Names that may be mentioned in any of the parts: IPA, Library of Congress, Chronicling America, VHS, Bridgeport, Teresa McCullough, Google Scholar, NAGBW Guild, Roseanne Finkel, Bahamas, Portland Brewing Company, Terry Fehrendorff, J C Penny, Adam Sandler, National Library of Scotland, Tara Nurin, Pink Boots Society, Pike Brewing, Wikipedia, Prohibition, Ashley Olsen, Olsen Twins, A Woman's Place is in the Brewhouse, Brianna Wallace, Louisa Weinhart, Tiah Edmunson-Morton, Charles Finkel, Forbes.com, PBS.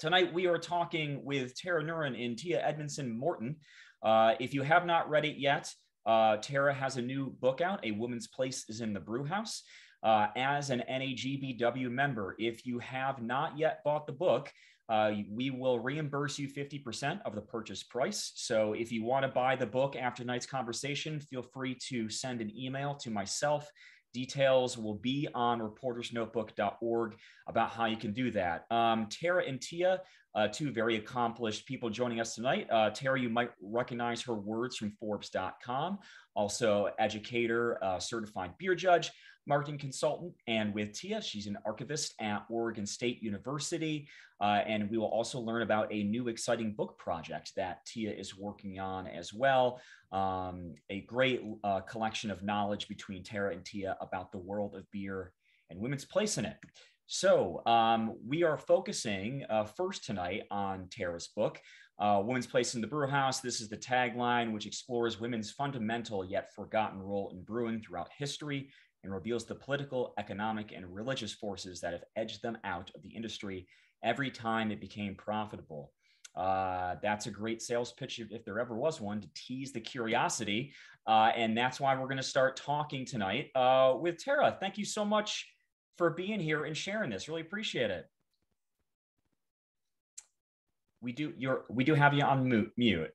Tonight, we are talking with Tara Nurin and Tiah Edmunson-Morton. If you have not read it yet, Tara has a new book out, A Woman's Place is in the Brewhouse. As an NAGBW member, if you have not yet bought the book, we will reimburse you 50% of the purchase price. So if you want to buy the book after tonight's conversation, feel free to send an email to myself. Details will be on reportersnotebook.org about how you can do that. Tara and Tiah, two very accomplished people joining us tonight. Tara, you might recognize her words from Forbes.com, also educator, certified beer judge, marketing consultant, and with Tiah, she's an archivist at Oregon State University, and we will also learn about a new exciting book project that Tiah is working on as well, a great collection of knowledge between Tara and Tiah about the world of beer and women's place in it. So we are focusing first tonight on Tara's book, Women's Place in the Brewhouse. This is the tagline, which explores women's fundamental yet forgotten role in brewing throughout history, and reveals the political, economic, and religious forces that have edged them out of the industry every time it became profitable. That's a great sales pitch, if there ever was one, to tease the curiosity. And that's why we're going to start talking tonight with Tara. Thank you so much for being here and sharing this. Really appreciate it. We do have you on mute.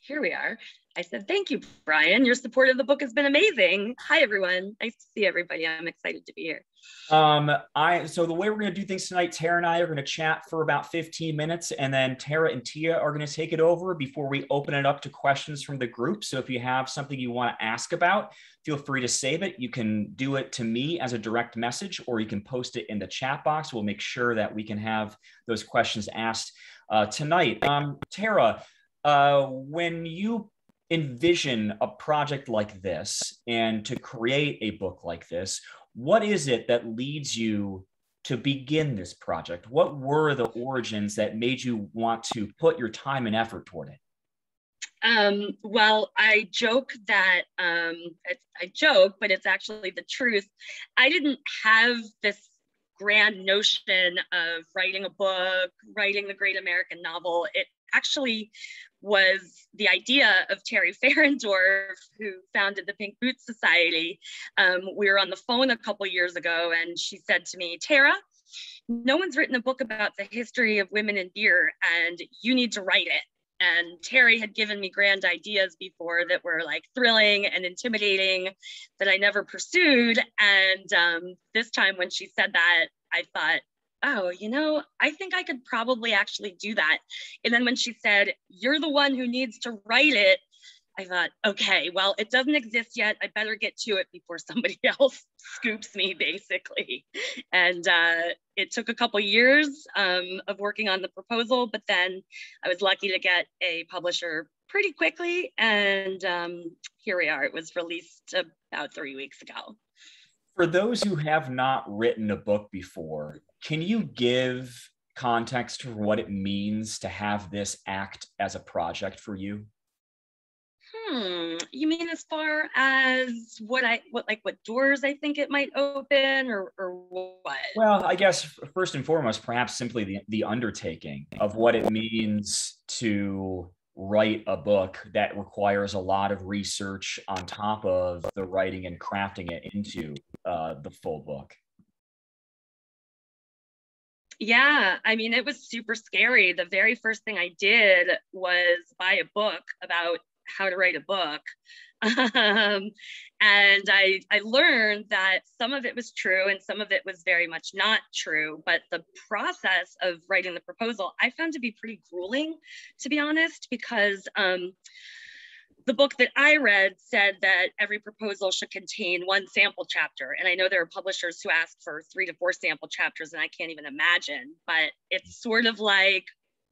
Here we are. I said, thank you, Brian. Your support of the book has been amazing. Hi, everyone. Nice to see everybody. I'm excited to be here. So the way we're going to do things tonight, Tara and I are going to chat for about 15 minutes, and then Tara and Tiah are going to take it over before we open it up to questions from the group. So if you have something you want to ask about, feel free to save it. You can do it to me as a direct message, or you can post it in the chat box. We'll make sure that we can have those questions asked tonight. Tara, when you envision a project like this and to create a book like this, what is it that leads you to begin this project? What were the origins that made you want to put your time and effort toward it? Well, I joke that, I joke, but it's actually the truth. I didn't have this grand notion of writing a book, writing the great American novel. It actually was the idea of Terry Fehrendorff, who founded the Pink Boots Society. We were on the phone a couple years ago, and she said to me, Tara, no one's written a book about the history of women in beer, and you need to write it. And Terry had given me grand ideas before that were like thrilling and intimidating that I never pursued. And this time when she said that, I thought, oh, you know, I think I could probably actually do that. And then when she said, you're the one who needs to write it, I thought, okay, well, it doesn't exist yet. I better get to it before somebody else scoops me, basically. And it took a couple years of working on the proposal, but then I was lucky to get a publisher pretty quickly. And here we are. It was released about 3 weeks ago. For those who have not written a book before, can you give context for what it means to have this act as a project for you? You mean as far as what doors I think it might open, or what? Well, I guess first and foremost, perhaps simply the undertaking of what it means to write a book that requires a lot of research on top of the writing and crafting it into the full book. Yeah, I mean, it was super scary. The very first thing I did was buy a book about how to write a book. And I learned that some of it was true and some of it was very much not true, but the process of writing the proposal I found to be pretty grueling, to be honest, because the book that I read said that every proposal should contain one sample chapter. And I know there are publishers who ask for 3 to 4 sample chapters, and I can't even imagine, but it's sort of like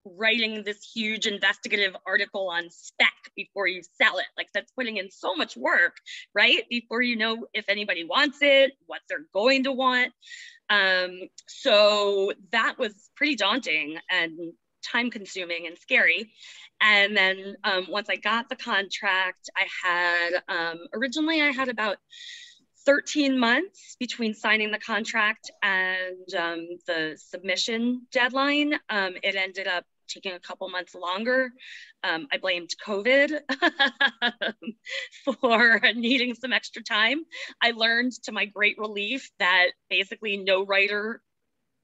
writing this huge investigative article on spec before you sell it. Like, that's putting in so much work, right? Before you know if anybody wants it, what they're going to want. So that was pretty daunting and time consuming and scary. And then once I got the contract, I had, originally I had about 13 months between signing the contract and the submission deadline. It ended up taking a couple months longer. I blamed COVID for needing some extra time. I learned to my great relief that basically no writer,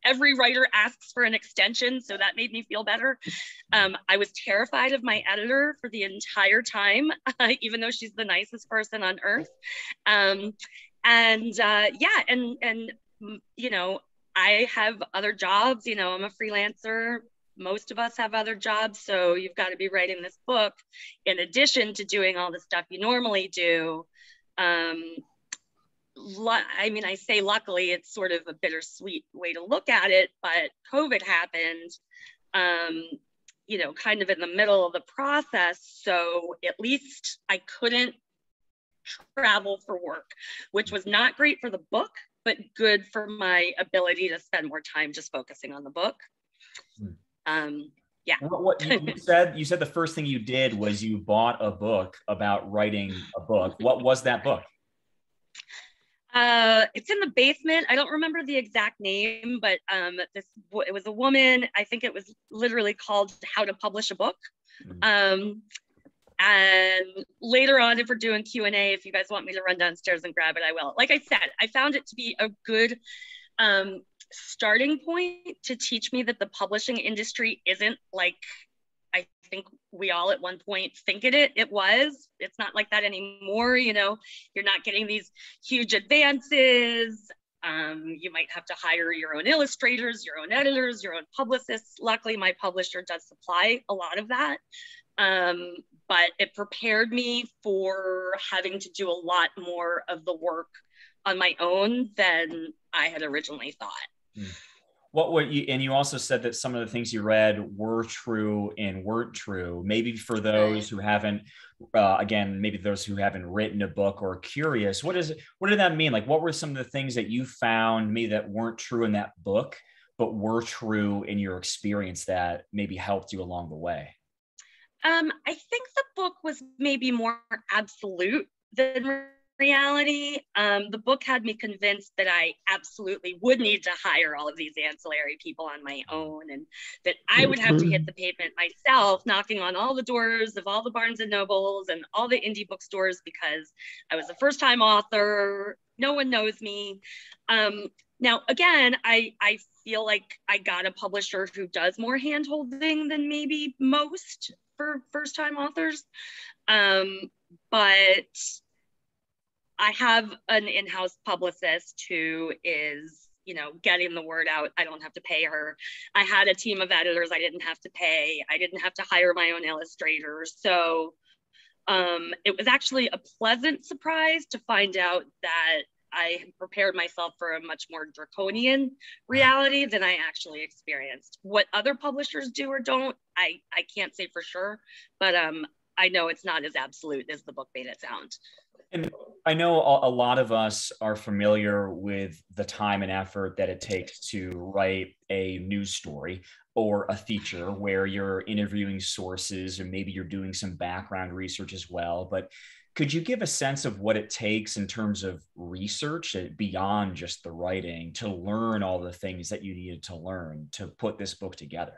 every writer asks for an extension, so that made me feel better. I was terrified of my editor for the entire time, even though she's the nicest person on earth. And you know, I have other jobs, you know, I'm a freelancer. Most of us have other jobs, so you've got to be writing this book in addition to doing all the stuff you normally do. I mean, I say luckily, it's sort of a bittersweet way to look at it, but COVID happened, you know, kind of in the middle of the process. So at least I couldn't travel for work, which was not great for the book, but good for my ability to spend more time just focusing on the book. Yeah. Well, what you said the first thing you did was you bought a book about writing a book. What was that book? It's in the basement. I don't remember the exact name, but it was a woman. I think it was literally called How to Publish a Book. And later on, if we're doing Q&A, if you guys want me to run downstairs and grab it, I will. Like I said, I found it to be a good starting point to teach me that the publishing industry isn't like I think we all at one point think it was. It's not like that anymore. You know, you're not getting these huge advances. You might have to hire your own illustrators, your own editors, your own publicists. Luckily, my publisher does supply a lot of that. But it prepared me for having to do a lot more of the work on my own than I had originally thought. What were you, and you also said that some of the things you read were true and weren't true. Maybe for those who haven't, again, maybe those who haven't written a book or are curious, what did that mean? Like, what were some of the things that you found maybe that weren't true in that book, but were true in your experience that maybe helped you along the way? I think the book was maybe more absolute than reality. The book had me convinced that I absolutely would need to hire all of these ancillary people on my own, and that I would have to hit the pavement myself, knocking on all the doors of all the Barnes and Nobles and all the indie bookstores, because I was a first-time author. No one knows me. Now, again, I feel like I got a publisher who does more hand-holding than maybe most for first-time authors. But I have an in-house publicist who is, you know, getting the word out. I don't have to pay her. I had a team of editors I didn't have to pay. I didn't have to hire my own illustrators. So it was actually a pleasant surprise to find out that I had prepared myself for a much more draconian reality than I actually experienced. What other publishers do or don't, I can't say for sure, but I know it's not as absolute as the book made it sound. And I know a lot of us are familiar with the time and effort that it takes to write a news story or a feature where you're interviewing sources, or maybe you're doing some background research as well. But could you give a sense of what it takes in terms of research beyond just the writing to learn all the things that you needed to learn to put this book together?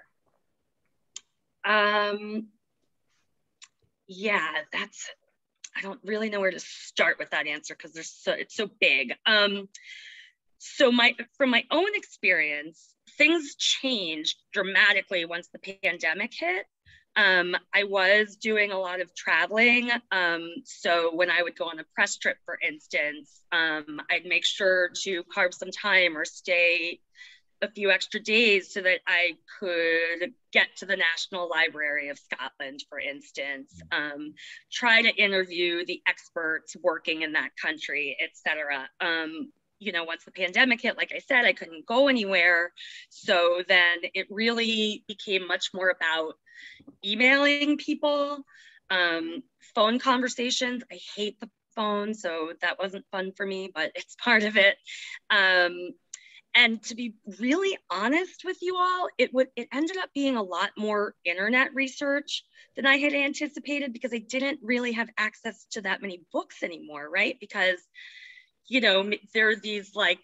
Yeah, I don't really know where to start with that answer because it's so big. So from my own experience, things changed dramatically once the pandemic hit. I was doing a lot of traveling. So when I would go on a press trip, for instance, I'd make sure to carve some time or stay a few extra days so that I could get to the National Library of Scotland, for instance, try to interview the experts working in that country, etc. You know, once the pandemic hit, like I said, I couldn't go anywhere. So then it really became much more about emailing people, phone conversations. I hate the phone, so that wasn't fun for me, but it's part of it. And to be really honest with you all, it ended up being a lot more internet research than I had anticipated, because I didn't really have access to that many books anymore, right? Because you know, there are these like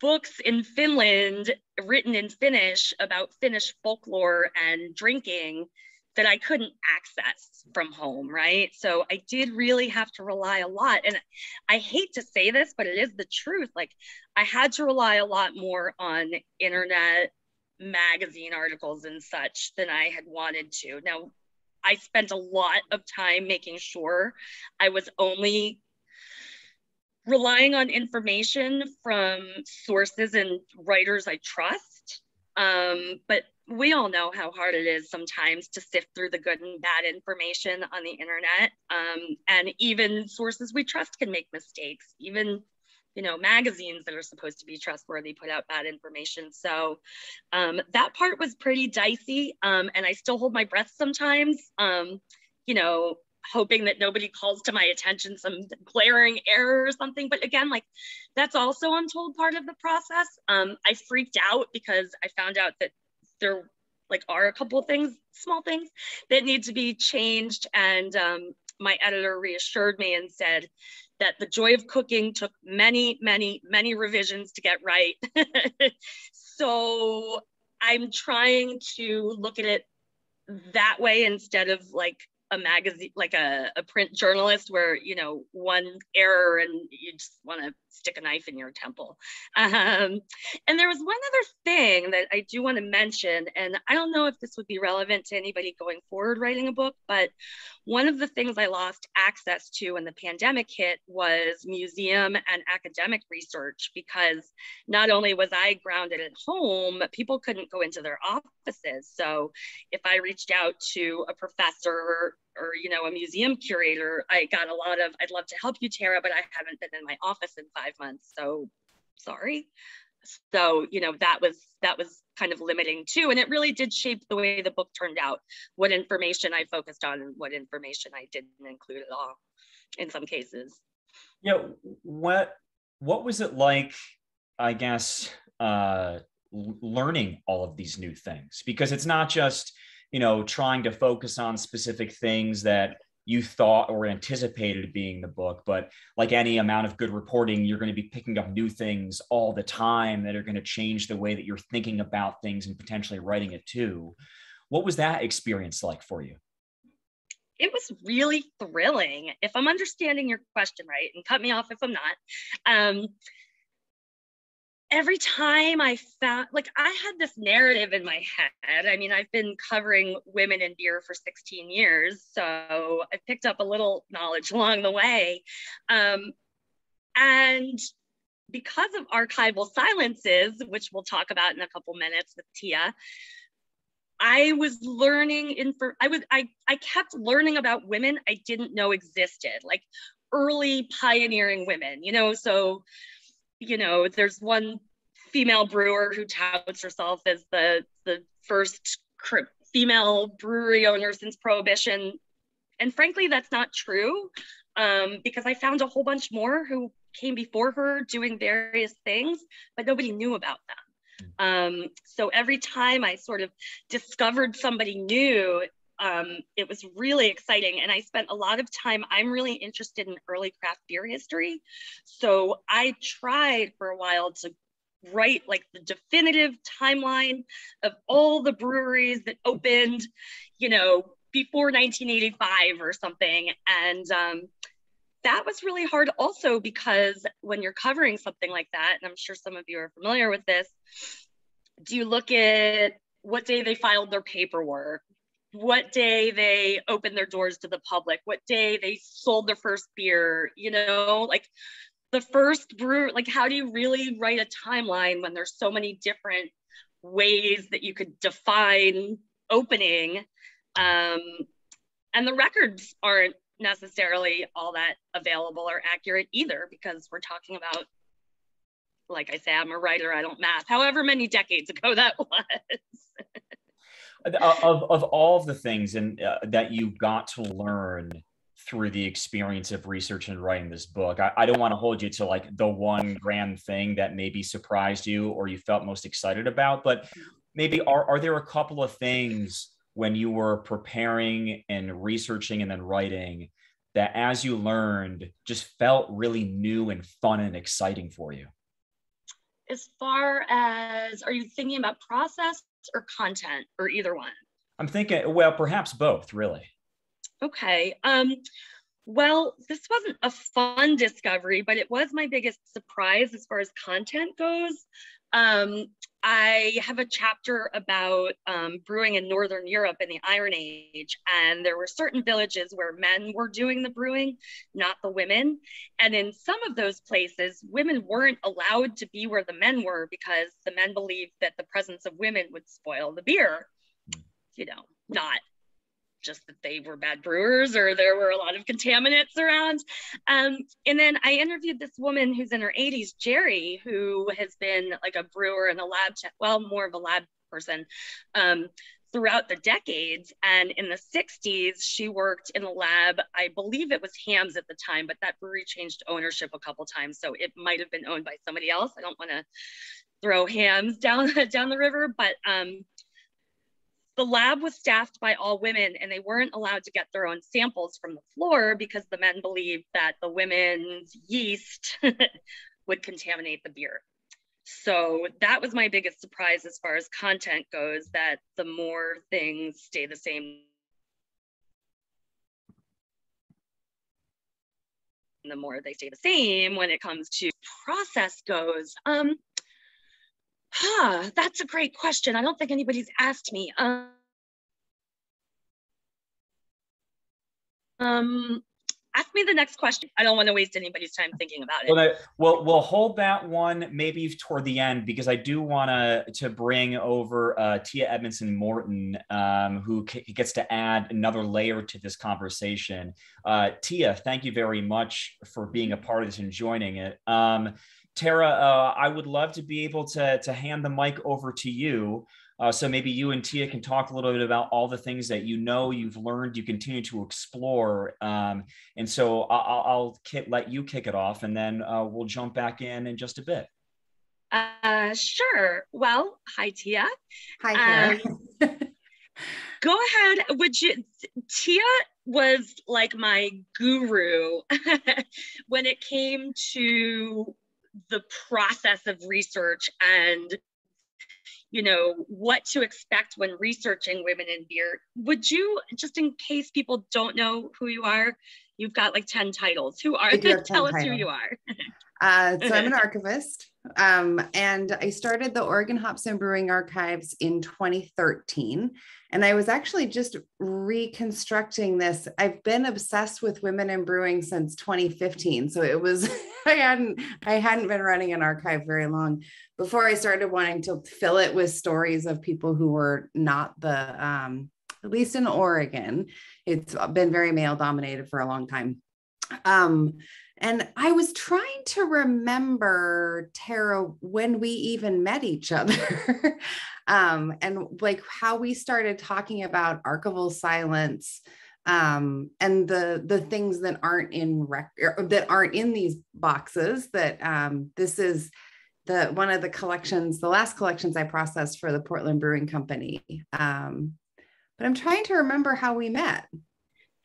books in Finland written in Finnish about Finnish folklore and drinking that I couldn't access from home, right? So I did really have to rely a lot. And I hate to say this, but it is the truth. Like, I had to rely a lot more on internet magazine articles and such than I had wanted to. Now, I spent a lot of time making sure I was only relying on information from sources and writers I trust. But we all know how hard it is sometimes to sift through the good and bad information on the internet. And even sources we trust can make mistakes. Even, you know, magazines that are supposed to be trustworthy put out bad information. So that part was pretty dicey. And I still hold my breath sometimes, you know, hoping that nobody calls to my attention some glaring error or something. But again, like, that's also, I'm told, part of the process. I freaked out because I found out that there like are a couple of things, small things that need to be changed. And my editor reassured me and said that the joy of cooking took many, many, many revisions to get right. So I'm trying to look at it that way instead of like a magazine, like a print journalist where, you know, one error and you just want to stick a knife in your temple. And there was one other thing that I do want to mention, and I don't know if this would be relevant to anybody going forward writing a book, but one of the things I lost access to when the pandemic hit was museum and academic research, because not only was I grounded at home, people couldn't go into their offices. So if I reached out to a professor or, you know, a museum curator, I got a lot of, I'd love to help you, Tara, but I haven't been in my office in 5 months, so sorry. So, you know, that was kind of limiting too. And it really did shape the way the book turned out, what information I focused on and what information I didn't include at all in some cases. Yeah, what was it like, I guess, learning all of these new things? Because it's not just, you know, trying to focus on specific things that you thought or anticipated being the book, but like any amount of good reporting, you're going to be picking up new things all the time that are going to change the way that you're thinking about things and potentially writing it too. What was that experience like for you? It was really thrilling. If I'm understanding your question right, and cut me off if I'm not, every time I found, like, I had this narrative in my head. I mean, I've been covering women in beer for 16 years, so I picked up a little knowledge along the way. And because of archival silences, which we'll talk about in a couple minutes with Tiah, I was learning, I kept learning about women I didn't know existed, like early pioneering women, you know, so, you know, there's one female brewer who touts herself as the first female brewery owner since Prohibition. And frankly, that's not true, because I found a whole bunch more who came before her doing various things, but nobody knew about them. So every time I sort of discovered somebody new, it was really exciting. And I spent a lot of time, I'm really interested in early craft beer history. So I tried for a while to write like the definitive timeline of all the breweries that opened, you know, before 1985 or something. And that was really hard also, because when you're covering something like that, and I'm sure some of you are familiar with this, do you look at what day they filed their paperwork, what day they opened their doors to the public, what day they sold their first beer, you know, like the first brew, like how do you really write a timeline when there's so many different ways that you could define opening? And the records aren't necessarily all that available or accurate either, because we're talking about, like I say, I'm a writer, I don't math, however many decades ago that was. Of all of the things and that you got to learn through the experience of research and writing this book, I don't want to hold you to like the one grand thing that maybe surprised you or you felt most excited about, but maybe are there a couple of things when you were preparing and researching and then writing that as you learned just felt really new and fun and exciting for you? As far as, are you thinking about process or content or either one? I'm thinking, well, perhaps both, really. Okay. Well, this wasn't a fun discovery, but it was my biggest surprise as far as content goes. I have a chapter about brewing in Northern Europe in the Iron Age, and there were certain villages where men were doing the brewing, not the women. And in some of those places, women weren't allowed to be where the men were because the men believed that the presence of women would spoil the beer. You know, not just that they were bad brewers or there were a lot of contaminants around. And then I interviewed this woman who's in her 80s, Jerry, who has been like a brewer and a lab tech, well, more of a lab person throughout the decades. And in the 60s, she worked in the lab. I believe it was Ham's at the time, but that brewery changed ownership a couple times. So it might've been owned by somebody else. I don't want to throw Ham's down the river, but the lab was staffed by all women and they weren't allowed to get their own samples from the floor because the men believed that the women's yeast would contaminate the beer. So that was my biggest surprise as far as content goes, that the more things stay the same, the more they stay the same when it comes to process goes. That's a great question. I don't think anybody's asked me. Ask me the next question. I don't want to waste anybody's time thinking about it. We'll hold that one maybe toward the end because I do want to bring over Tiah Edmunson-Morton, who gets to add another layer to this conversation. Tiah, thank you very much for being a part of this and joining it. Tara, I would love to be able to hand the mic over to you. So maybe you and Tiah can talk a little bit about all the things that you know, you've learned, you continue to explore. And so I'll let you kick it off and then we'll jump back in just a bit. Sure. Well, hi, Tiah. Hi, Tara. Go ahead. Tiah was like my guru when it came to the process of research and, you know, what to expect when researching women in beer. Would you, just in case people don't know who you are, you've got like 10 titles. Who are you? Tell us who you are. So I'm an archivist and I started the Oregon Hops and Brewing Archives in 2013. And I was actually just reconstructing this. I've been obsessed with women in brewing since 2015. So it was, I hadn't been running an archive very long before I started wanting to fill it with stories of people who were not the, at least in Oregon, it's been very male dominated for a long time. And I was trying to remember, Tara, when we even met each other and like how we started talking about archival silence and the things that aren't in record, that aren't in these boxes, that this is one of the collections, the last collections I processed for the Portland Brewing Company. But I'm trying to remember how we met.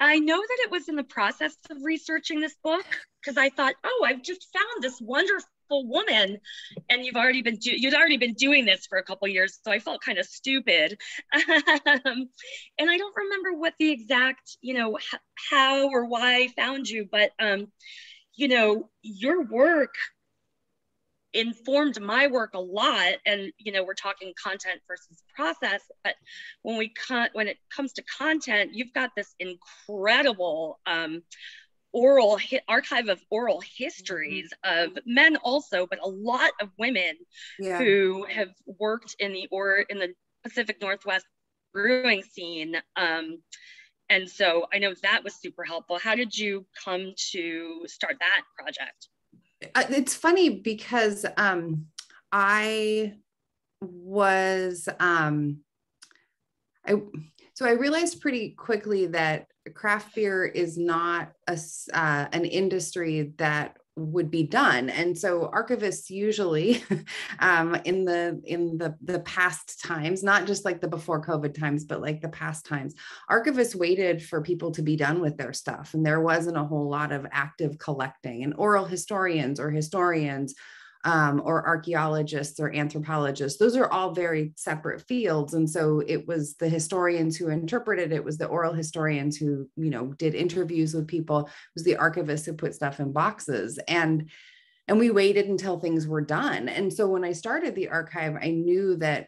I know that it was in the process of researching this book because I thought, oh, I've just found this wonderful woman, and you'd already been doing this for a couple of years, so I felt kind of stupid, and I don't remember what the exact, you know, how or why I found you, but you know, your work informed my work a lot. And, you know, we're talking content versus process, but when it comes to content, you've got this incredible archive of oral histories of men also, but a lot of women who have worked in the Pacific Northwest brewing scene. And so I know that was super helpful. How did you come to start that project? It's funny because I realized pretty quickly that craft beer is not an industry that would be done. And so archivists usually in the past times, not just like the before COVID times, but like the past times, archivists waited for people to be done with their stuff. And there wasn't a whole lot of active collecting, and oral historians or historians or archaeologists or anthropologists. Those are all very separate fields. And so it was the historians who interpreted, it was the oral historians who, you know, did interviews with people, it was the archivists who put stuff in boxes. And we waited until things were done. And so when I started the archive, I knew that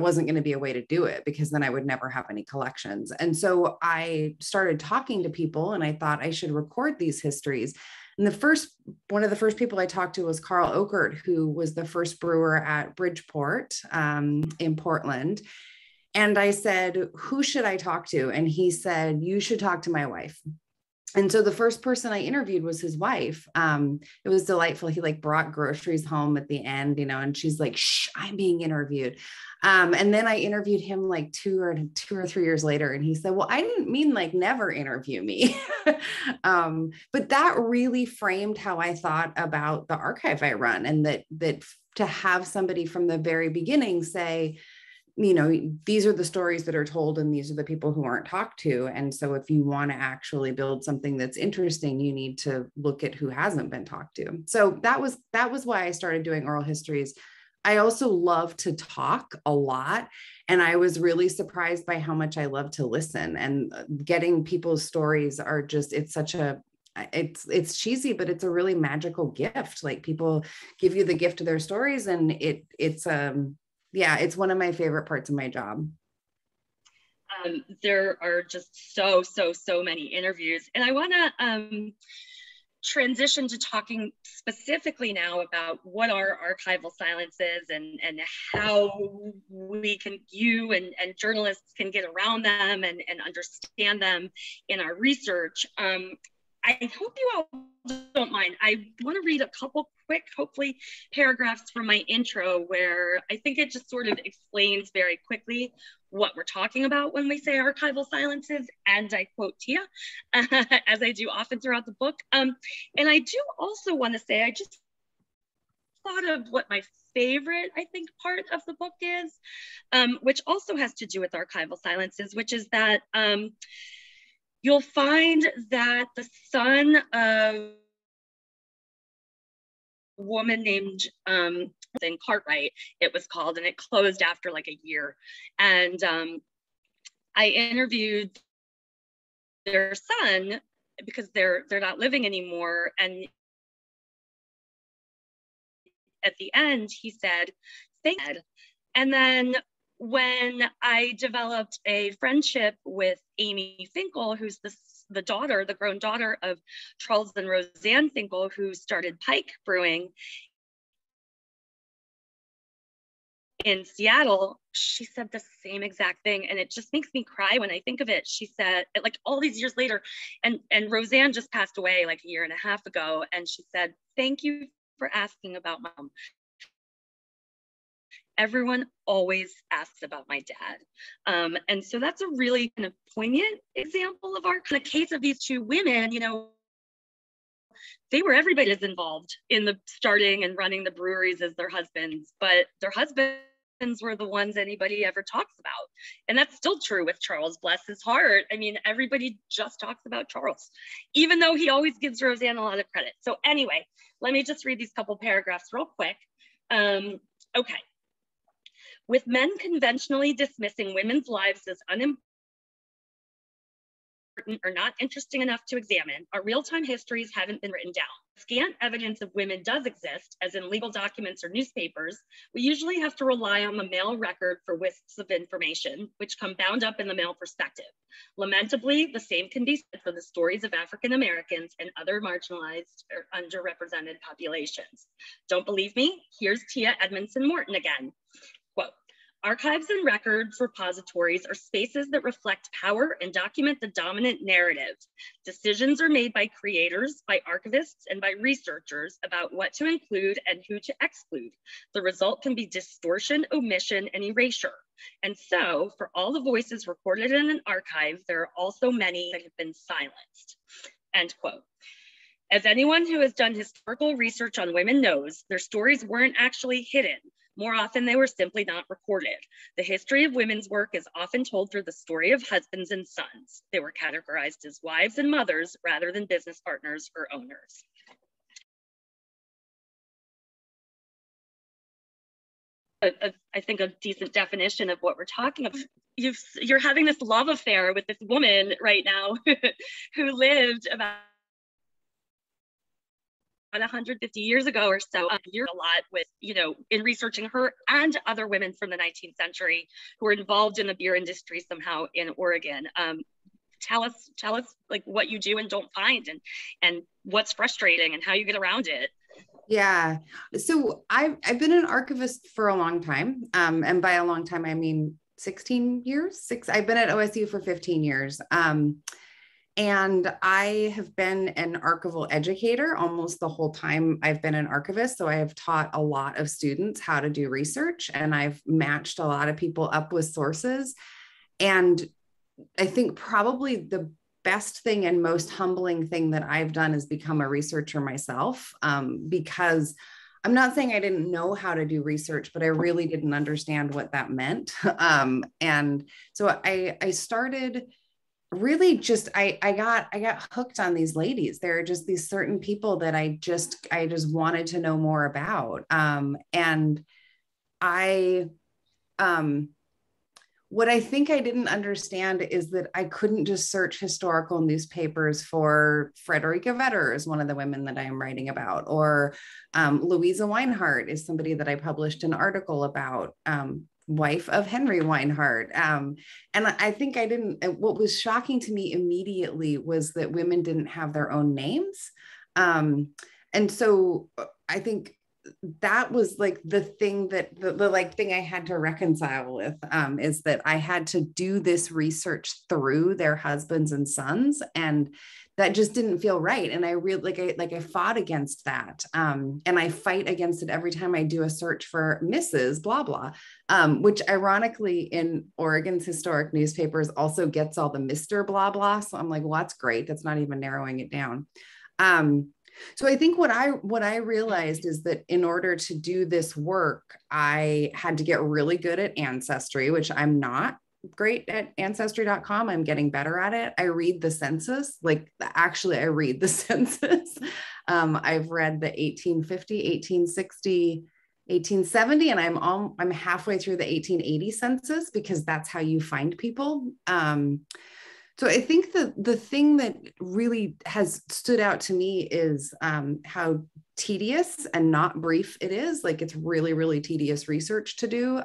wasn't going to be a way to do it, because then I would never have any collections. And so I started talking to people, and I thought I should record these histories. And one of the first people I talked to was Carl Ockert, who was the first brewer at Bridgeport in Portland. And I said, who should I talk to? And he said, you should talk to my wife. And so the first person I interviewed was his wife. It was delightful. He like brought groceries home at the end, you know, and she's like, shh, I'm being interviewed. And then I interviewed him like two or three years later. And he said, well, I didn't mean like never interview me. But that really framed how I thought about the archive I run, and that to have somebody from the very beginning say, you know, these are the stories that are told and these are the people who aren't talked to. And so if you want to actually build something that's interesting, you need to look at who hasn't been talked to. So that was why I started doing oral histories. I also love to talk a lot, and I was really surprised by how much I love to listen, and getting people's stories are just, it's cheesy, but it's a really magical gift. Like, people give you the gift of their stories, and it's one of my favorite parts of my job. There are just so many interviews. And I want to transition to talking specifically now about what our archival silence is, and how we can, you and journalists can get around them and understand them in our research. I hope you all don't mind. I want to read a couple quick, hopefully, paragraphs from my intro, where I think it just sort of explains very quickly what we're talking about when we say archival silences. And I quote Tiah, as I do often throughout the book. And I do also want to say, I just thought of what my favorite, I think, part of the book is, which also has to do with archival silences, which is that you'll find that the son of a woman named Cartwright, it was called, and it closed after like a year. And I interviewed their son, because they're not living anymore. And at the end, he said, "Thank you." And then when I developed a friendship with Amy Finkel, who's the daughter, the grown daughter of Charles and Roseanne Finkel, who started Pike Brewing in Seattle, she said the same exact thing. And it just makes me cry when I think of it. She said, like, all these years later, and Roseanne just passed away like a year and a half ago. And she said, "Thank you for asking about Mom. Everyone always asks about my dad." And so that's a really kind of poignant example of our kind of case of these two women. You know, they were every bit as involved in the starting and running the breweries as their husbands, but their husbands were the ones anybody ever talks about. And that's still true with Charles, bless his heart. I mean, everybody just talks about Charles, even though he always gives Roseanne a lot of credit. So anyway, let me just read these couple paragraphs real quick. Okay. "With men conventionally dismissing women's lives as unimportant or not interesting enough to examine, our real-time histories haven't been written down. Scant evidence of women does exist, as in legal documents or newspapers. We usually have to rely on the male record for wisps of information, which come bound up in the male perspective. Lamentably, the same can be said for the stories of African Americans and other marginalized or underrepresented populations." Don't believe me? Here's Tiah Edmunson-Morton again. "Archives and records repositories are spaces that reflect power and document the dominant narrative. Decisions are made by creators, by archivists, and by researchers about what to include and who to exclude. The result can be distortion, omission, and erasure. And so, for all the voices recorded in an archive, there are also many that have been silenced." End quote. As anyone who has done historical research on women knows, their stories weren't actually hidden. More often, they were simply not recorded. The history of women's work is often told through the story of husbands and sons. They were categorized as wives and mothers rather than business partners or owners. I think a decent definition of what we're talking about. You're having this love affair with this woman right now who lived about 150 years ago or so. You're a lot with, you know, in researching her and other women from the 19th century who were involved in the beer industry somehow in Oregon. Tell us like what you do and don't find, and what's frustrating and how you get around it. Yeah. So I've been an archivist for a long time. And by a long time, I mean 16 years, I've been at OSU for 15 years. And I have been an archival educator almost the whole time I've been an archivist. So I have taught a lot of students how to do research, and I've matched a lot of people up with sources. And I think probably the best thing and most humbling thing that I've done is become a researcher myself, because I'm not saying I didn't know how to do research, but I really didn't understand what that meant. And so I started... really just, I got hooked on these ladies. There are just these certain people that I just wanted to know more about. What I think I didn't understand is that I couldn't just search historical newspapers for Frederica Vetter is one of the women that I am writing about, or Louisa Weinhart is somebody that I published an article about, wife of Henry Weinhart. And I think what was shocking to me immediately was that women didn't have their own names. And so I think that was like the thing that the thing I had to reconcile with, is that I had to do this research through their husbands and sons, and that just didn't feel right. And I really, I fought against that. And I fight against it every time I do a search for Mrs. blah, blah, which ironically in Oregon's historic newspapers also gets all the Mr. blah, blah. So I'm like, well, that's great. That's not even narrowing it down. So I think what I realized is that in order to do this work, I had to get really good at ancestry, which I'm not great at ancestry.com. I'm getting better at it. I read the census. I read the census. I've read the 1850, 1860, 1870, and I'm halfway through the 1880 census, because that's how you find people. So I think the thing that really has stood out to me is how tedious and not brief it is. It's really, really tedious research to do.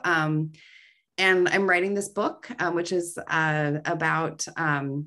And I'm writing this book, which is about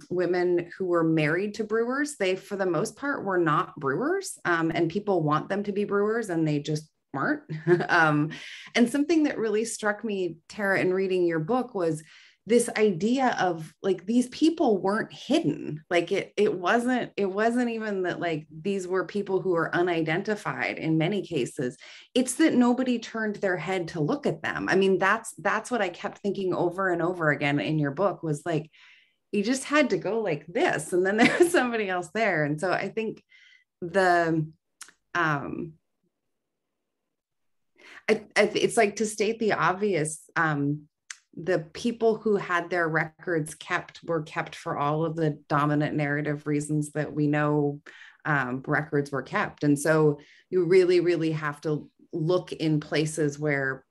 women who were married to brewers. They, for the most part, were not brewers, and people want them to be brewers and they just weren't. And something that really struck me, Tara, in reading your book was this idea of these people weren't hidden. It wasn't even that these were people who are unidentified in many cases. It's that nobody turned their head to look at them. I mean, that's what I kept thinking over and over again in your book was you just had to go like this, and then there was somebody else there. And so I think it's to state the obvious, the people who had their records kept were kept for all of the dominant narrative reasons that we know records were kept. And so you really, really have to look in places where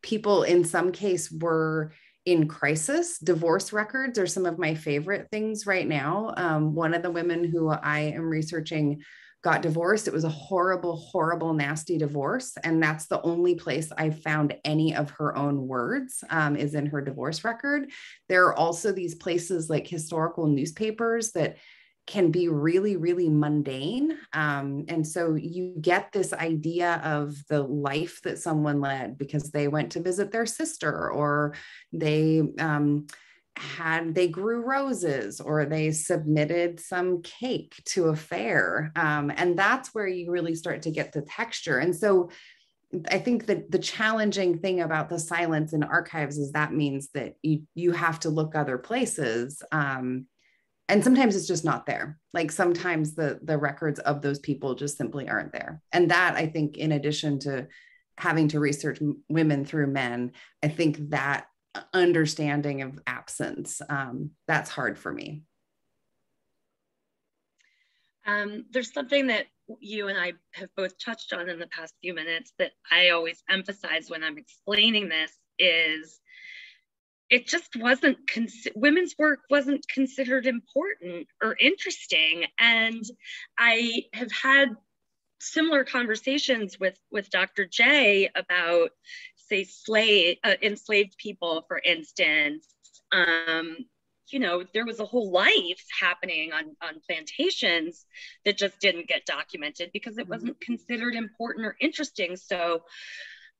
people in some case were in crisis. Divorce records are some of my favorite things right now. One of the women who I am researching got divorced. It was a horrible, horrible, nasty divorce. And that's the only place I found any of her own words, is in her divorce record. There are also these places like historical newspapers that can be really, really mundane. And so you get this idea of the life that someone led because they went to visit their sister, or they grew roses, or they submitted some cake to a fair. And that's where you really start to get the texture. And so I think that the challenging thing about the silence in archives is that means that you have to look other places. And sometimes it's just not there. Like sometimes the records of those people just simply aren't there. And that, I think, in addition to having to research women through men, I think that understanding of absence, that's hard for me. There's something that you and I have both touched on in the past few minutes that I always emphasize when I'm explaining this is, it just wasn't, women's work wasn't considered important or interesting. And I have had similar conversations with Dr. Jay about, say, enslaved people, for instance. You know, there was a whole life happening on plantations that just didn't get documented because it wasn't considered important or interesting. So,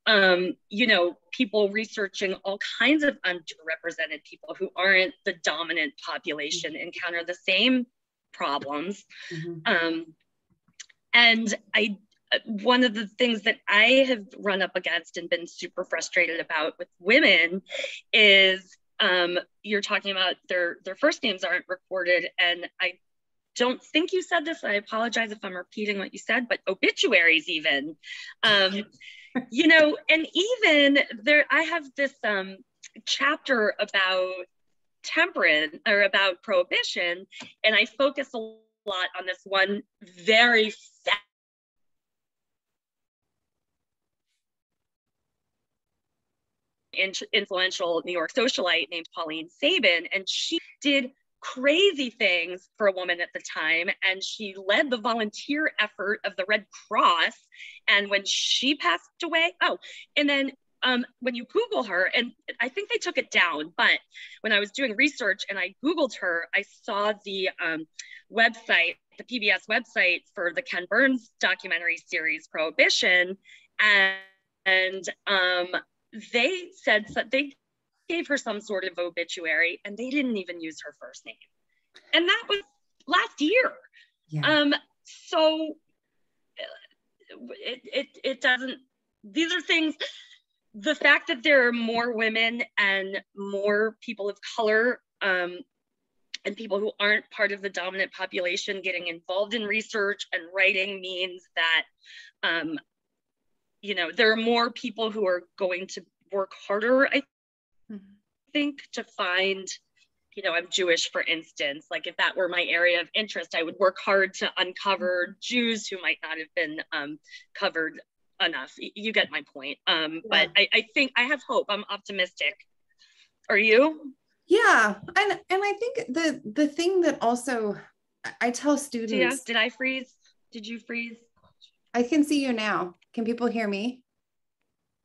you know, people researching all kinds of underrepresented people who aren't the dominant population encounter the same problems. And one of the things that I have run up against and been super frustrated about with women is you're talking about their first names aren't recorded. And I don't think you said this, I apologize if I'm repeating what you said, but obituaries even. You know, and even there, I have this chapter about temperance or about prohibition, and I focus a lot on this one very sad. Influential New York socialite named Pauline Sabin, and she did crazy things for a woman at the time, and she led the volunteer effort of the Red Cross. And when she passed away, and then when you Google her, and I think they took it down, but when I was doing research and I Googled her, I saw the website, the PBS website for the Ken Burns documentary series Prohibition, and they said they gave her some sort of obituary, and they didn't even use her first name, and that was last year. Yeah. So it doesn't. These are things. The fact that there are more women and more people of color and people who aren't part of the dominant population getting involved in research and writing means that. You know, there are more people who are going to work harder, I think, to find, you know, I'm Jewish, for instance, like if that were my area of interest, I would work hard to uncover Jews who might not have been covered enough. You get my point. Yeah. But I think I have hope. I'm optimistic. Are you? Yeah. And I think the thing that also I tell students. Yeah. Did I freeze? Did you freeze? I can see you now. Can people hear me?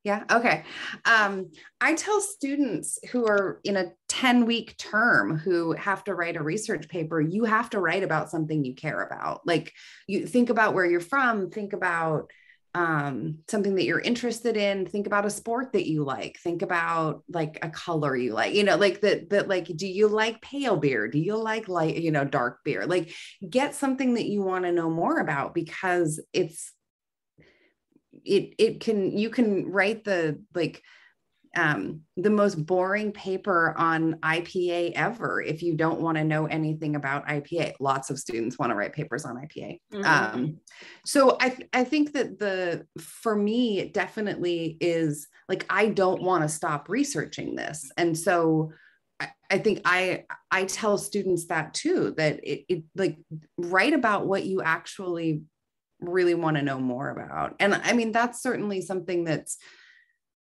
Yeah, okay. I tell students who are in a 10-week term who have to write a research paper, you have to write about something you care about. Like, you think about where you're from, think about something that you're interested in, think about a sport that you like, think about like a color you like, you know, like that like, do you like pale beer? Do you like light, you know, dark beer? Like, get something that you want to know more about, because you can write the like the most boring paper on IPA ever if you don't want to know anything about IPA. Lots of students want to write papers on IPA. So I think that for me, it definitely is like, I don't want to stop researching this. And so I think I tell students that too, that it like, write about what you actually really want to know more about. And I mean, that's certainly something that's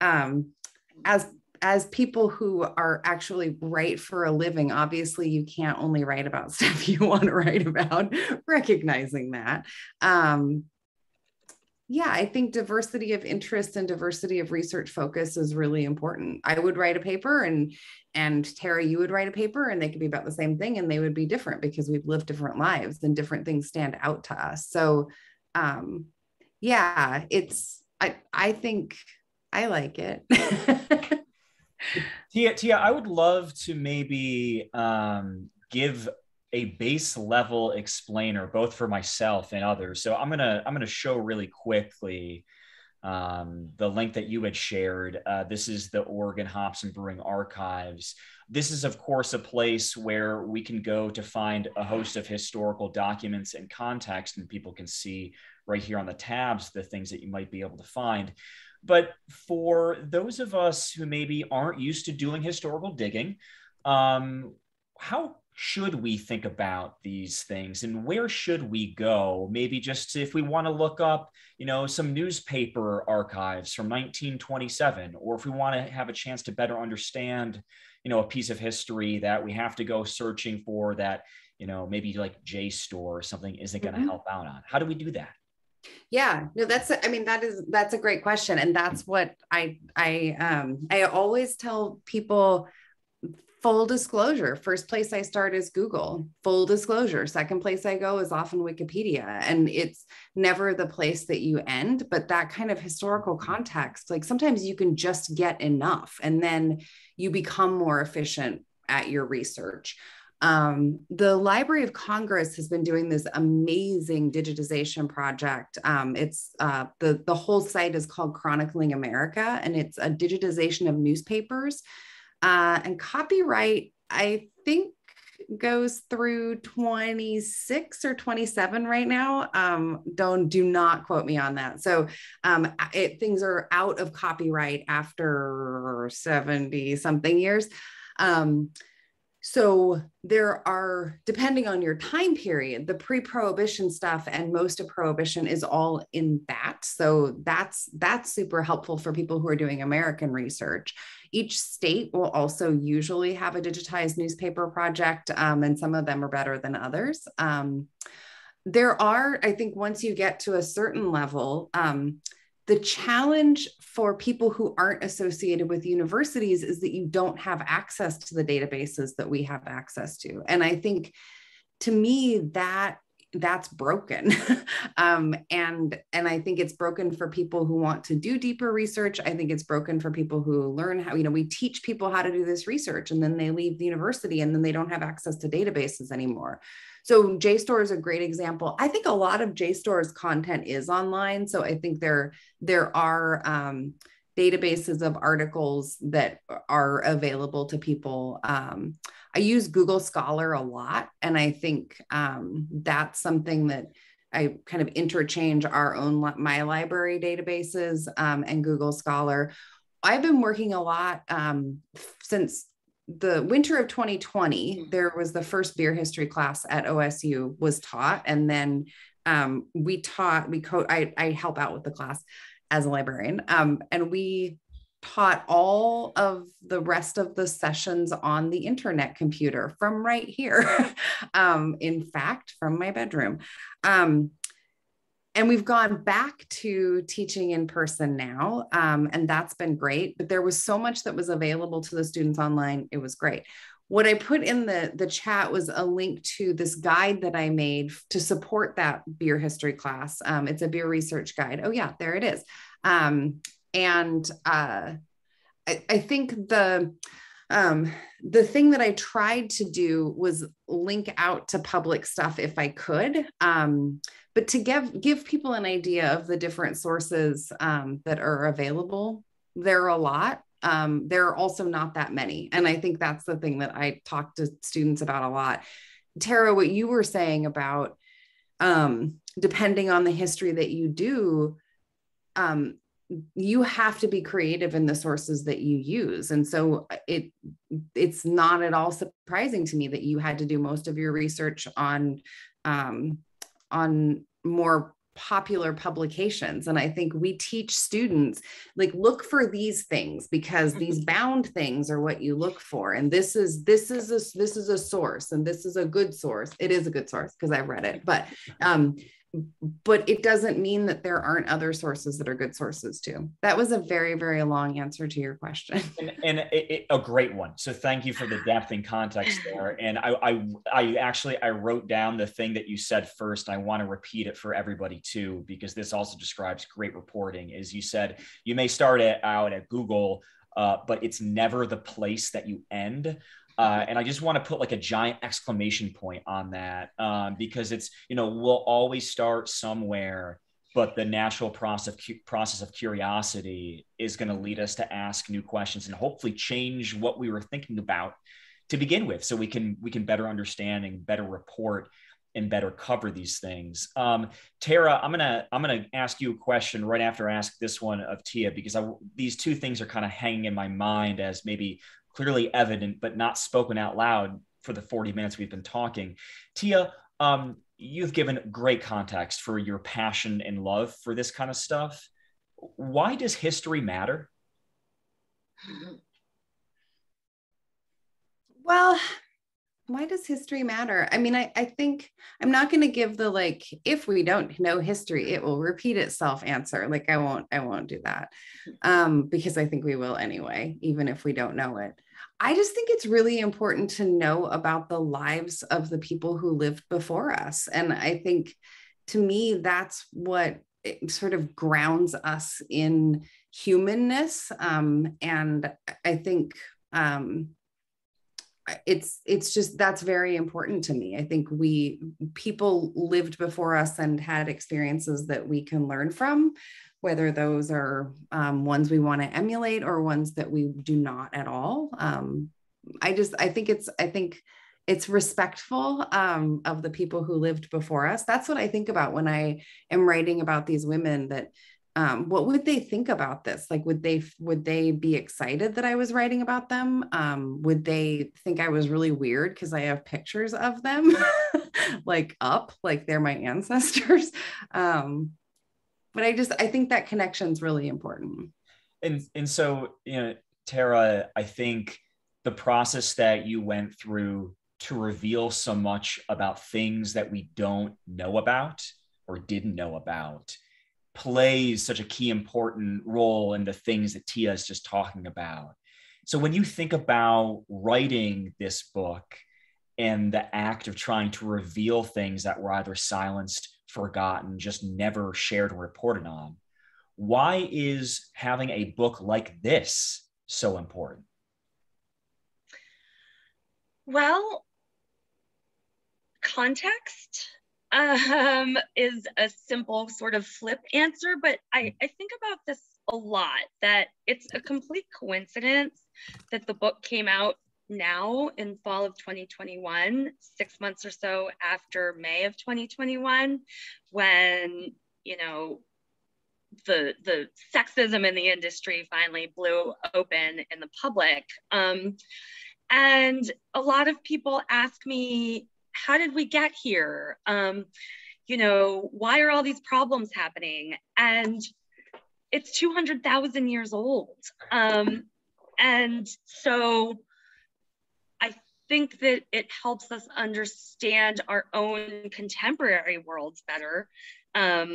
as people who are actually write for a living, obviously you can't only write about stuff you want to write about, recognizing that. Yeah, I think diversity of interest and diversity of research focus is really important. I would write a paper and Tara, you would write a paper, and they could be about the same thing, and they would be different because we've lived different lives and different things stand out to us. So yeah, I think I like it. Tiah, I would love to maybe give a base level explainer, both for myself and others. So I'm gonna show really quickly the link that you had shared. This is the Oregon Hops and Brewing Archives. This is, of course, a place where we can go to find a host of historical documents and context, and people can see right here on the tabs the things that you might be able to find. But for those of us who maybe aren't used to doing historical digging, how should we think about these things, and where should we go? Maybe just if we want to look up, you know, some newspaper archives from 1927, or if we want to have a chance to better understand, you know, a piece of history that we have to go searching for that, you know, maybe like JSTOR or something isn't going to help out on. How do we do that? Yeah, no, that's, I mean, that's a great question. And that's what I always tell people, full disclosure, first place I start is Google, full disclosure. Second place I go is often Wikipedia, and it's never the place that you end, but that kind of historical context, like sometimes you can just get enough and then you become more efficient at your research. The Library of Congress has been doing this amazing digitization project. It's the whole site is called Chronicling America, and it's a digitization of newspapers. And copyright, I think, goes through 26 or 27 right now. Do not quote me on that. So things are out of copyright after 70 something years. So there are, depending on your time period, the pre-Prohibition stuff and most of Prohibition is all in that. So that's super helpful for people who are doing American research. Each state will also usually have a digitized newspaper project, and some of them are better than others. There are, I think, once you get to a certain level, the challenge for people who aren't associated with universities is that you don't have access to the databases that we have access to. And I think, to me, that's broken. And I think it's broken for people who want to do deeper research. I think it's broken for people who learn how, you know, we teach people how to do this research, and then they leave the university and then they don't have access to databases anymore. So JSTOR is a great example. I think a lot of JSTOR's content is online. So I think there are databases of articles that are available to people. I use Google Scholar a lot. And I think that's something that I kind of interchange our own, my library databases and Google Scholar. I've been working a lot since the winter of 2020, there was the first beer history class at OSU was taught. And then I help out with the class as a librarian. And we taught all of the rest of the sessions on the internet computer from right here, in fact, from my bedroom. And we've gone back to teaching in person now, and that's been great, but there was so much that was available to the students online, it was great. What I put in the chat was a link to this guide that I made to support that beer history class. It's a beer research guide. Oh yeah, there it is. I think the thing that I tried to do was link out to public stuff if I could, but to give people an idea of the different sources that are available. There are a lot. There are also not that many. And I think that's the thing that I talk to students about a lot. Tara, what you were saying about depending on the history that you do, you have to be creative in the sources that you use. And so it's not at all surprising to me that you had to do most of your research on more popular publications. And I think we teach students, like, look for these things because these bound things are what you look for. And this is a source, and this is a good source. It is a good source because I've read it, but it doesn't mean that there aren't other sources that are good sources too. That was a very, very long answer to your question. And a great one. So thank you for the depth and context there. And I wrote down the thing that you said first. I want to repeat it for everybody too, because this also describes great reporting. Is you said, you may start out at Google, but it's never the place that you end. And I just want to put like a giant exclamation point on that because it's, you know, we'll always start somewhere but the natural process of curiosity is going to lead us to ask new questions and hopefully change what we were thinking about to begin with, so we can better understand and better report and better cover these things. Tara, I'm gonna ask you a question right after I ask this one of Tiah, because these two things are kind of hanging in my mind as maybe clearly evident but not spoken out loud for the 40 minutes we've been talking. Tiah, you've given great context for your passion and love for this kind of stuff. Why does history matter? Well, why does history matter? I mean, I think I'm not going to give the, like, if we don't know history, it will repeat itself answer. Like, I won't do that, because I think we will anyway, even if we don't know it. I just think it's really important to know about the lives of the people who lived before us. And I think, to me, that's what it sort of grounds us in humanness. And I think, it's just, that's very important to me. I think people lived before us and had experiences that we can learn from, whether those are ones we want to emulate or ones that we do not at all. I think it's respectful of the people who lived before us. That's what I think about when I am writing about these women, that what would they think about this? Like, would they be excited that I was writing about them? Would they think I was really weird because I have pictures of them, like they're my ancestors? But I think that connection's really important. And so, you know, Tara, I think the process that you went through to reveal so much about things that we don't know about or didn't know about plays such a key important role in the things that Tiah is just talking about. So when you think about writing this book and the act of trying to reveal things that were either silenced, forgotten, just never shared or reported on, why is having a book like this so important? Well, context is a simple sort of flip answer, but I think about this a lot, that it's a complete coincidence that the book came out now in fall of 2021, 6 months or so after May of 2021, when, you know, the sexism in the industry finally blew open in the public. And a lot of people ask me, how did we get here? You know, why are all these problems happening? And it's 200,000 years old. And so I think that it helps us understand our own contemporary worlds better. You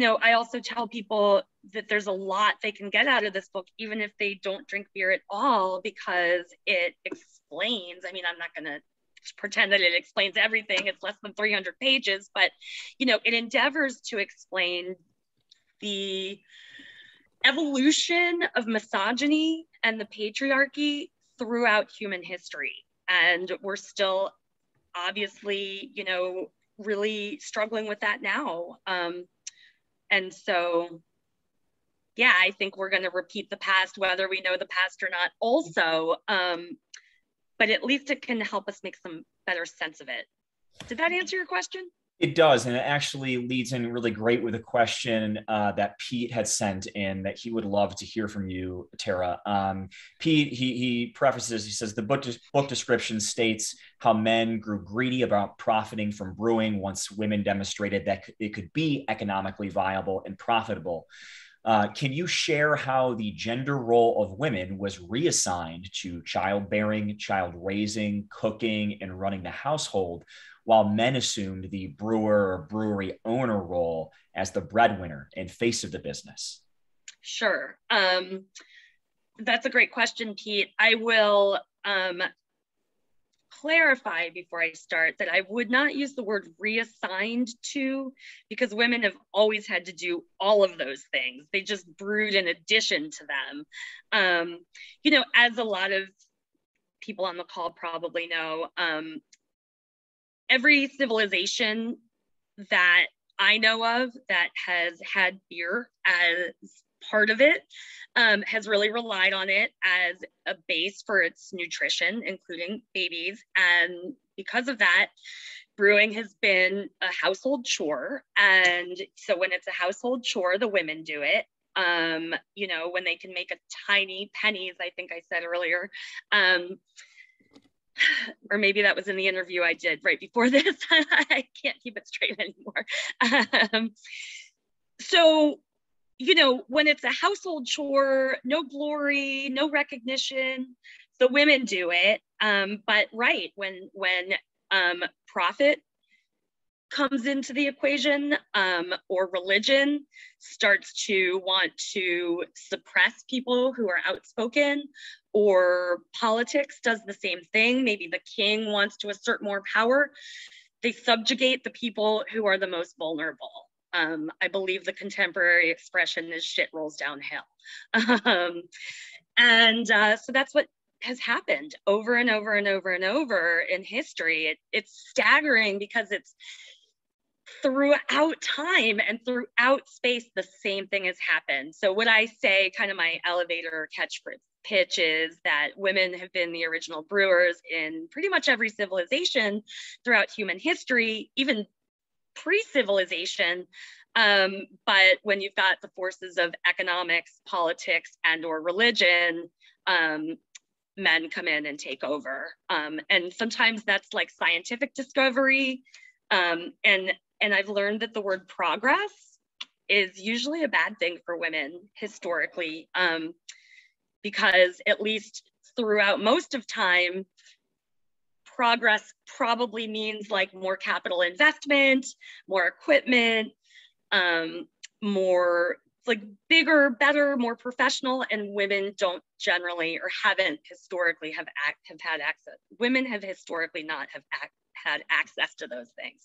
know, I also tell people that there's a lot they can get out of this book, even if they don't drink beer at all, because it explains, I mean, I'm not gonna pretend that it explains everything. It's less than 300 pages, but, you know, it endeavors to explain the evolution of misogyny and the patriarchy throughout human history. And we're still obviously, you know, really struggling with that now. And so, yeah, I think we're going to repeat the past, whether we know the past or not also. But at least it can help us make some better sense of it. Did that answer your question? It does, and it actually leads in really great with a question that Pete had sent in that he would love to hear from you, Tara. Pete, he prefaces, he says, the book description states how men grew greedy about profiting from brewing once women demonstrated that it could be economically viable and profitable. Can you share how the gender role of women was reassigned to childbearing, child raising, cooking, and running the household, while men assumed the brewer or brewery owner role as the breadwinner and face of the business? Sure. That's a great question, Pete. I will clarify before I start that I would not use the word reassigned to, because women have always had to do all of those things. They just brewed in addition to them. You know, as a lot of people on the call probably know, every civilization that I know of that has had beer as part of it, has really relied on it as a base for its nutrition, including babies. And because of that, brewing has been a household chore. And so when it's a household chore, the women do it. You know, when they can make a tiny pennies, I think I said earlier, or maybe that was in the interview I did right before this. I can't keep it straight anymore. So, you know, when it's a household chore, no glory, no recognition, the women do it. But right, when profit comes into the equation, or religion starts to want to suppress people who are outspoken, or politics does the same thing. Maybe the king wants to assert more power. They subjugate the people who are the most vulnerable. I believe the contemporary expression is shit rolls downhill. So that's what has happened over and over and over and over in history. It's staggering because it's throughout time and throughout space, the same thing has happened. So what I say, kind of my elevator catchphrase pitch, is that women have been the original brewers in pretty much every civilization throughout human history, even pre-civilization. But when you've got the forces of economics, politics, and or religion, men come in and take over. And sometimes that's like scientific discovery. And I've learned that the word progress is usually a bad thing for women historically, because at least throughout most of time, progress probably means like more capital investment, more equipment, more like bigger, better, more professional, and women don't generally, or haven't historically have had access. Women have historically not have had access to those things.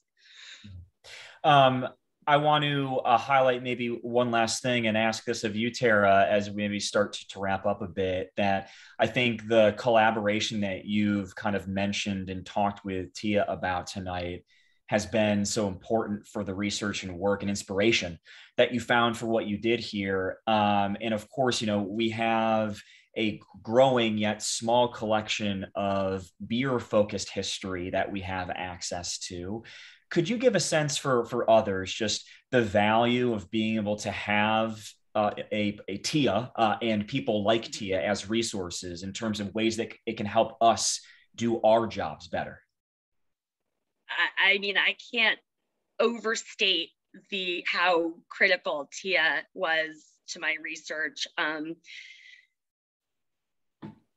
I want to highlight maybe one last thing and ask this of you, Tara, as we maybe start to wrap up a bit, that I think the collaboration that you've kind of mentioned and talked with Tiah about tonight has been so important for the research and work and inspiration that you found for what you did here. And of course, you know, we have a growing yet small collection of beer-focused history that we have access to. Could you give a sense for others just the value of being able to have a Tiah and people like Tiah as resources in terms of ways that it can help us do our jobs better? I mean, I can't overstate how critical Tiah was to my research.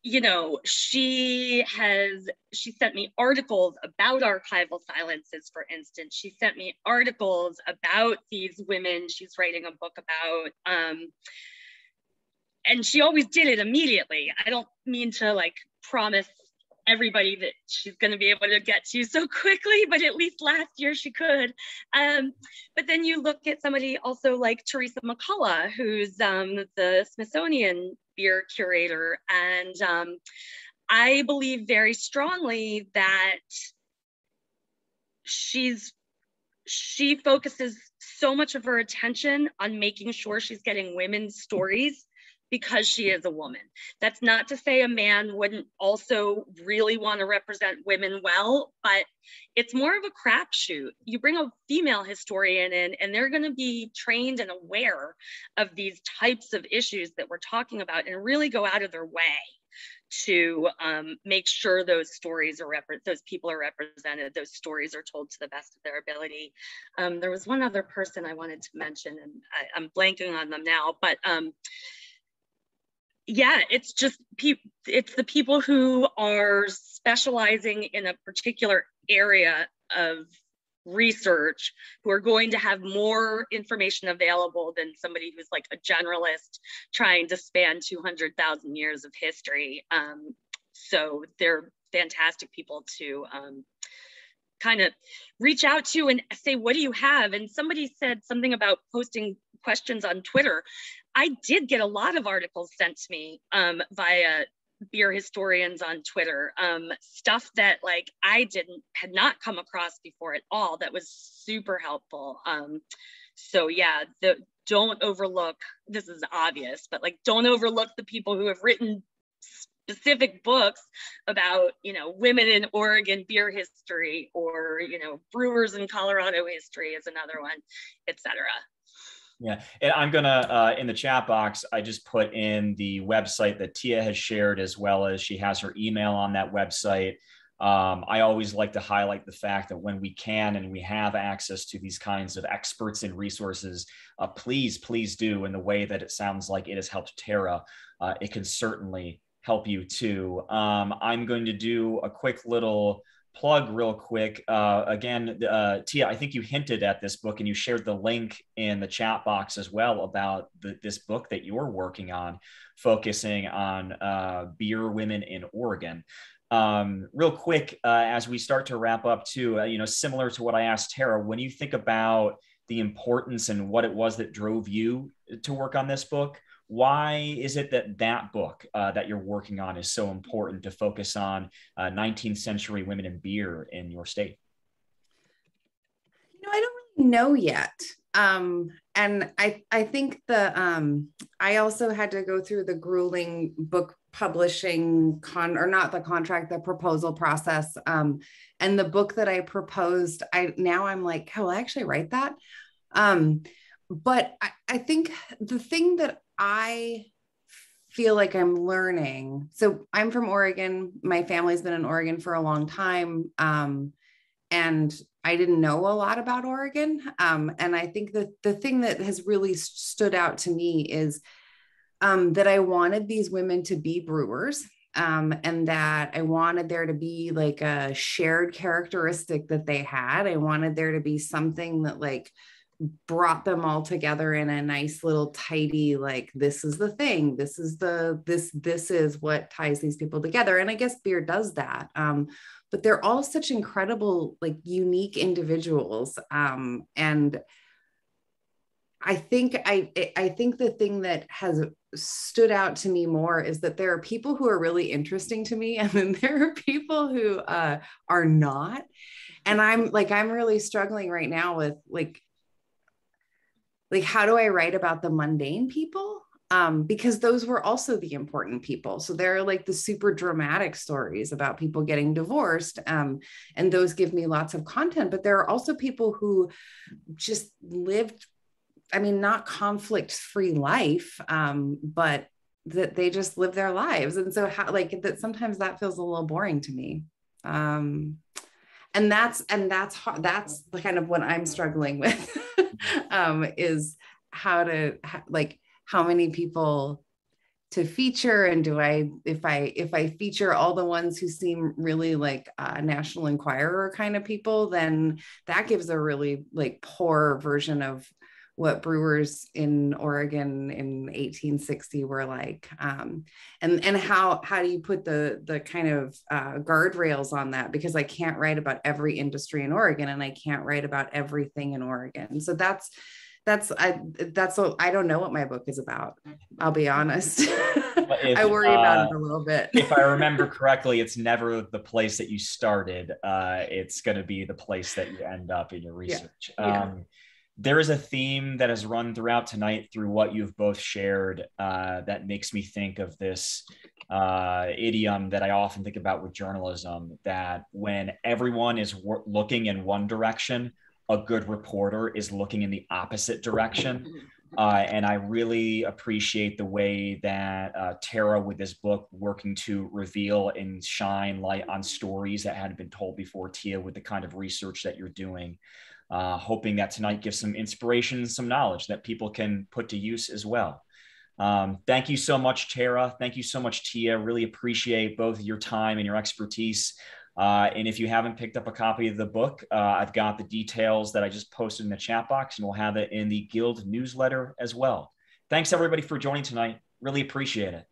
You know, she sent me articles about archival silences, for instance. She sent me articles about these women she's writing a book about. And she always did it immediately. I don't mean to like promise everybody that she's going to be able to get to so quickly, but at least last year she could. But then you look at somebody also like Teresa McCullough, who's the Smithsonian beer curator. And I believe very strongly that she focuses so much of her attention on making sure she's getting women's stories because she is a woman. That's not to say a man wouldn't also really want to represent women well, but it's more of a crapshoot. You bring a female historian in and they're gonna be trained and aware of these types of issues that we're talking about and really go out of their way to make sure those people are represented, those stories are told to the best of their ability. There was one other person I wanted to mention and I'm blanking on them now, but yeah, it's just it's the people who are specializing in a particular area of research who are going to have more information available than somebody who's like a generalist trying to span 200,000 years of history. So they're fantastic people to kind of reach out to and say, what do you have? And somebody said something about posting questions on Twitter. I did get a lot of articles sent to me via beer historians on Twitter, stuff that like I had not come across before at all that was super helpful. So yeah, don't overlook, this is obvious, but like don't overlook the people who have written specific books about, you know, women in Oregon beer history, or, you know, brewers in Colorado history is another one, etc. Yeah, and I'm gonna, in the chat box, I just put in the website that Tiah has shared, as well as she has her email on that website. I always like to highlight the fact that when we can and we have access to these kinds of experts and resources, please, please do, in the way that it sounds like it has helped Tara, it can certainly help you too. I'm going to do a quick little plug real quick. Again, Tiah, I think you hinted at this book and you shared the link in the chat box as well about this book that you're working on, focusing on beer women in Oregon. Real quick, as we start to wrap up too, you know, similar to what I asked Tara, when you think about the importance and what it was that drove you to work on this book, why is it that that book that you're working on is so important to focus on 19th century women in beer in your state? You know, I don't really know yet. And I think I also had to go through the grueling book publishing the proposal process. And the book that I proposed, now I'm like, oh, will I actually write that? But I think the thing that I feel like I'm learning. So I'm from Oregon. My family's been in Oregon for a long time. And I didn't know a lot about Oregon. And I think that the thing that has really stood out to me is that I wanted these women to be brewers, and that I wanted there to be like a shared characteristic that they had. I wanted there to be something that like brought them all together in a nice little tidy, like, this is the thing, this is what ties these people together. And I guess beer does that. But they're all such incredible, like unique individuals. And I think the thing that has stood out to me more is that there are people who are really interesting to me, and then there are people who are not. And I'm really struggling right now with like, how do I write about the mundane people? Because those were also the important people. So there are like the super dramatic stories about people getting divorced, and those give me lots of content, but there are also people who just lived, I mean, not conflict-free life, but that they just live their lives. And so how, like, that sometimes that feels a little boring to me. And that's the kind of what I'm struggling with. Is how many people to feature, and if I feature all the ones who seem really like National Enquirer kind of people, then that gives a really like poor version of what brewers in Oregon in 1860 were like, and how do you put the kind of guardrails on that? Because I can't write about every industry in Oregon, and I can't write about everything in Oregon. So I don't know what my book is about. I'll be honest. I worry about it a little bit. If I remember correctly, it's never the place that you started. It's going to be the place that you end up in your research. Yeah. Yeah. There is a theme that has run throughout tonight through what you've both shared that makes me think of this idiom that I often think about with journalism, that when everyone is looking in one direction, a good reporter is looking in the opposite direction. And I really appreciate the way that Tara, with this book, working to reveal and shine light on stories that hadn't been told before, Tiah, with the kind of research that you're doing. Hoping that tonight gives some inspiration, some knowledge that people can put to use as well. Thank you so much, Tara. Thank you so much, Tiah. Really appreciate both your time and your expertise. And if you haven't picked up a copy of the book, I've got the details that I just posted in the chat box, and we'll have it in the Guild newsletter as well. Thanks everybody for joining tonight. Really appreciate it.